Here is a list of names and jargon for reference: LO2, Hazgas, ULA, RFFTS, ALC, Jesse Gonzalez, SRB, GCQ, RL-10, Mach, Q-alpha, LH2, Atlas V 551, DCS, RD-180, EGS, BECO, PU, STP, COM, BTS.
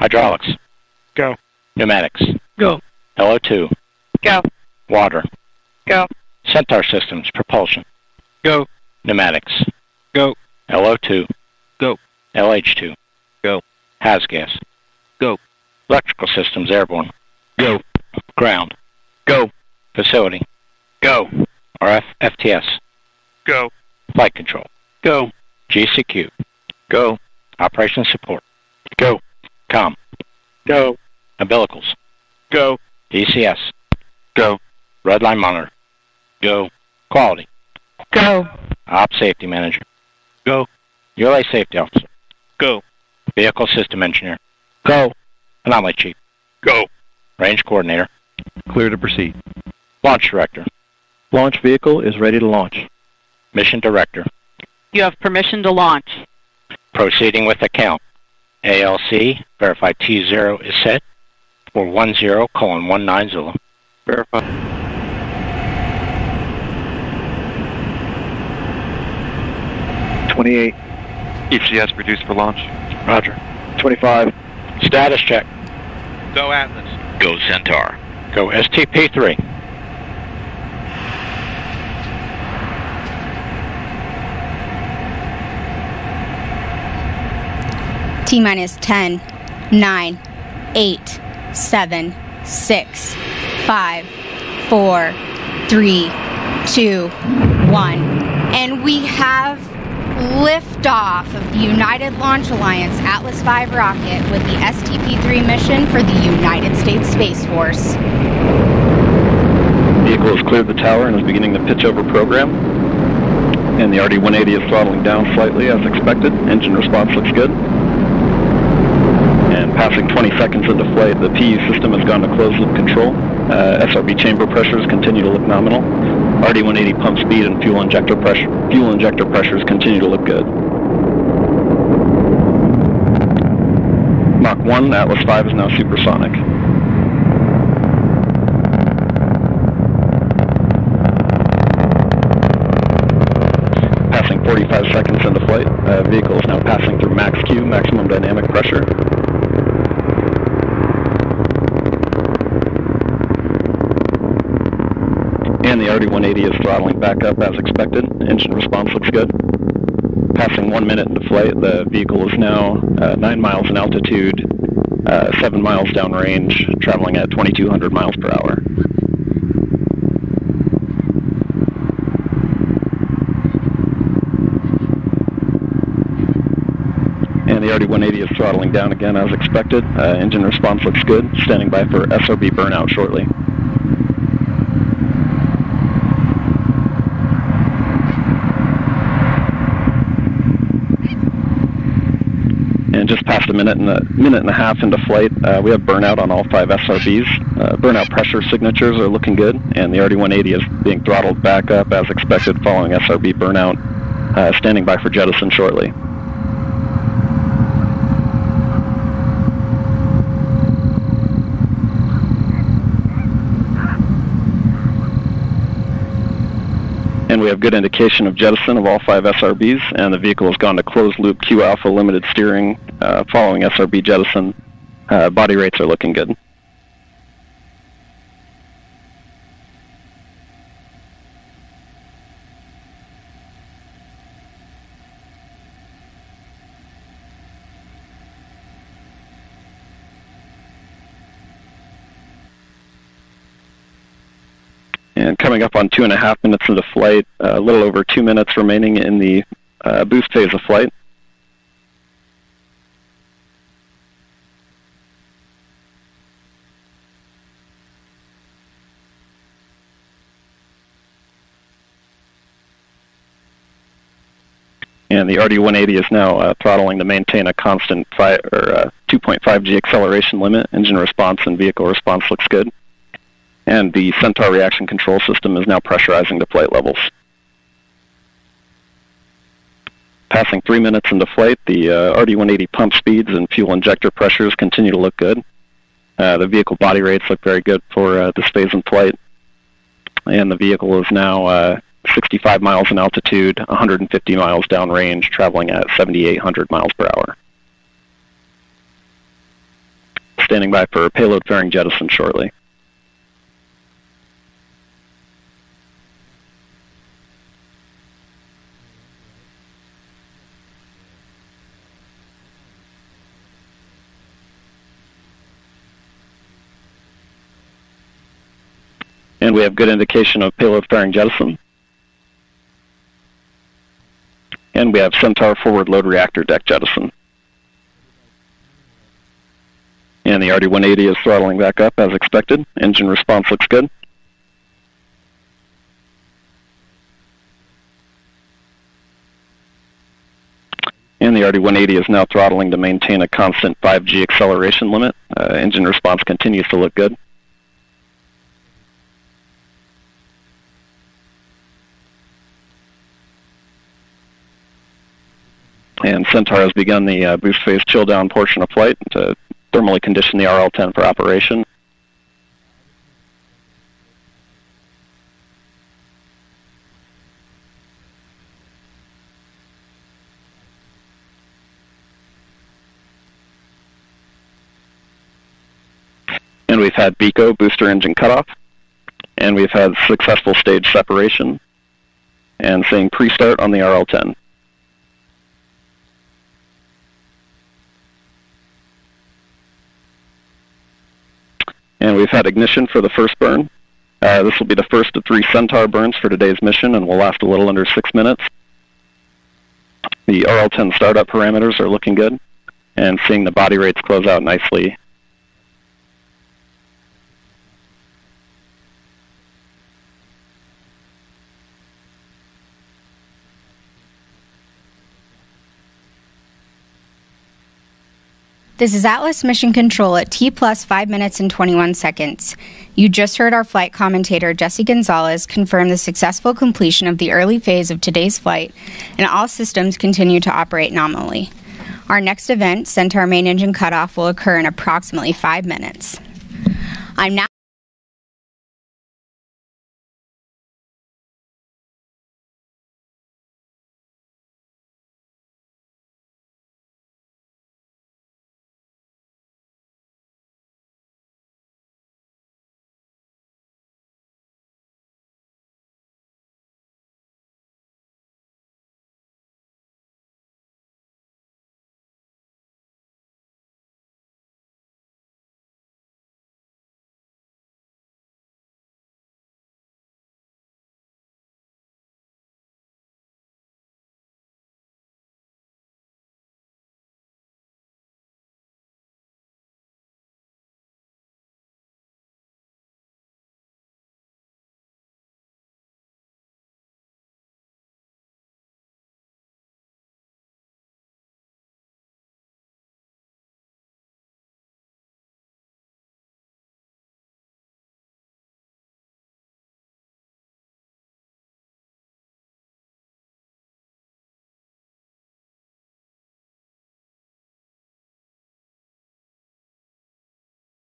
Hydraulics. Go. Pneumatics. Go. LO2. Go. Water. Go. Centaur systems. Propulsion. Go. Pneumatics. Go. LO2. Go. LH2. Go. Hazgas. Go. Electrical systems. Airborne. Go. Ground. Go. Facility. Go. RFFTS. Go. Flight control. Go. GCQ. Go. Operations support. Go. COM. Go. Umbilicals. Go. DCS. Go. Redline monitor. Go. Quality. Go. Op safety manager. Go. ULA safety officer. Go. Vehicle system engineer. Go. Anomaly chief. Go. Range coordinator. Clear to proceed. Launch director. Launch vehicle is ready to launch. Mission director. You have permission to launch. Proceeding with the count. ALC, verify T0 is set for 10:19 Zulu. Verify. EGS produced for launch. Roger. 25. Status check. Go Atlas. Go Centaur. Go STP-3. T-minus 10, 9, 8, 7, 6, 5, 4, 3, 2, 1. And we have liftoff of the United Launch Alliance Atlas V rocket with the STP-3 mission for the United States Space Force. The vehicle has cleared the tower and is beginning the pitch-over program. And the RD-180 is throttling down slightly as expected. Engine response looks good. And passing 20 seconds into flight, the PU system has gone to closed-loop control. SRB chamber pressures continue to look nominal. RD-180 pump speed and fuel injector pressures continue to look good. Mach 1, Atlas V is now supersonic. Passing 45 seconds into flight, vehicle is now passing through max Q, maximum dynamic pressure. And the RD-180 is throttling back up as expected. Engine response looks good. Passing 1 minute into flight, the vehicle is now 9 miles in altitude, 7 miles downrange, traveling at 2,200 miles per hour. And the RD-180 is throttling down again as expected. Engine response looks good. Standing by for SRB burnout shortly. And just past a minute and a half into flight, we have burnout on all 5 SRBs. Burnout pressure signatures are looking good, and the RD-180 is being throttled back up as expected following SRB burnout. Standing by for jettison shortly. And we have good indication of jettison of all 5 SRBs, and the vehicle has gone to closed-loop Q-alpha limited steering following SRB jettison. Body rates are looking good. And coming up on 2.5 minutes into flight, a little over 2 minutes remaining in the boost phase of flight. And the RD-180 is now throttling to maintain a constant 2.5G acceleration limit. Engine response and vehicle response looks good. And the Centaur reaction control system is now pressurizing to flight levels. Passing 3 minutes into flight, the RD-180 pump speeds and fuel injector pressures continue to look good. The vehicle body rates look very good for this phase in flight. And the vehicle is now 65 miles in altitude, 150 miles downrange, traveling at 7,800 miles per hour. standing by for payload fairing jettison shortly. And we have good indication of payload fairing jettison. And we have Centaur forward load reactor deck jettison. And the RD-180 is throttling back up as expected. Engine response looks good. And the RD-180 is now throttling to maintain a constant 5G acceleration limit. Engine response continues to look good. And Centaur has begun the boost phase chill down portion of flight to thermally condition the RL-10 for operation. And we've had BECO booster engine cutoff, and we've had successful stage separation, and seeing pre-start on the RL-10. And we've had ignition for the first burn. This will be the first of 3 Centaur burns for today's mission and will last a little under 6 minutes. The RL-10 startup parameters are looking good and seeing the body rates close out nicely. This is Atlas Mission Control at T+5 minutes and 21 seconds. You just heard our flight commentator, Jesse Gonzalez, confirm the successful completion of the early phase of today's flight, and all systems continue to operate nominally. Our next event, Centaur main engine cutoff, will occur in approximately 5 minutes. I'm now